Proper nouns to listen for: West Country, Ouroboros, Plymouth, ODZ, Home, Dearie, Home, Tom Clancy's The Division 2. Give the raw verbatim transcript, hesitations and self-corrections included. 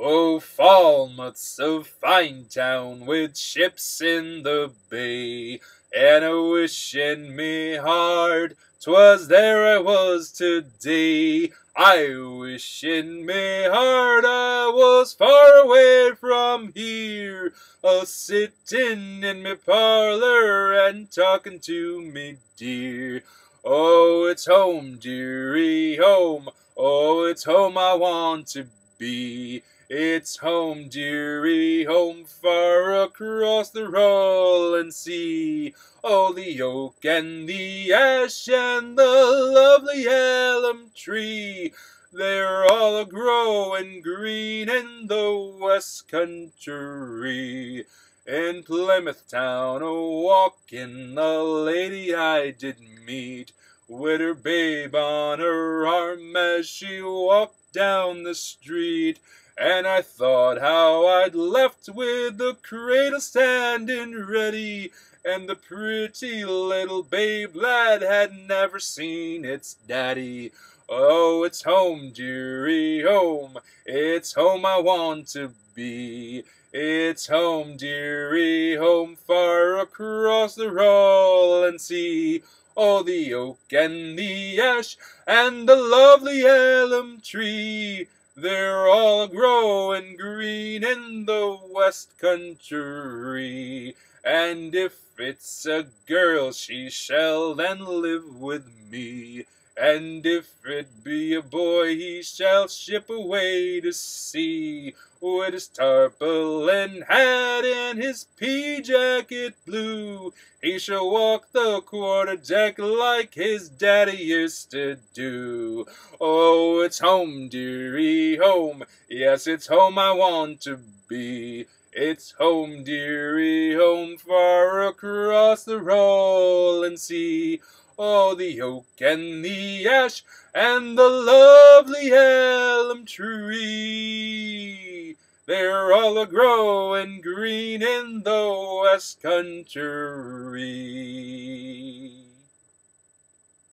O Falmouth's a fine town with ships in the bay, and a wishing me hard 'twas there I was today. I wishing me hard I was far away from here, a sitting in me parlour and talking to me dear. Oh, it's home, dearie, home, oh, it's home I want to be. It's home, dearie, home, far across the rolling sea. Oh, the oak and the ash and the lovely elm tree, they're all a-growing green in the West Country. In Plymouth town a-walking, a lady I did meet, with her babe on her arm as she walked down the street. And I thought how I'd left with the cradle standing ready, and the pretty little babe lad had never seen its daddy. Oh, it's home, dearie, home, it's home I want to be. It's home, dearie, home, far across the rolling sea. Oh, the oak and the ash and the lovely elm tree, they're all growing green in the West Country. And if it's a girl, she shall then live with me, and if it be a boy, he shall ship away to sea, with his tarpaulin hat and his pea jacket blue. He shall walk the quarter deck like his daddy used to do. Oh, it's home, dearie, home, yes, it's home I want to be. It's home, dearie, home, far across the rolling sea. Oh, the oak and the ash and the lovely elm tree, they're all a-growing green in the West Country.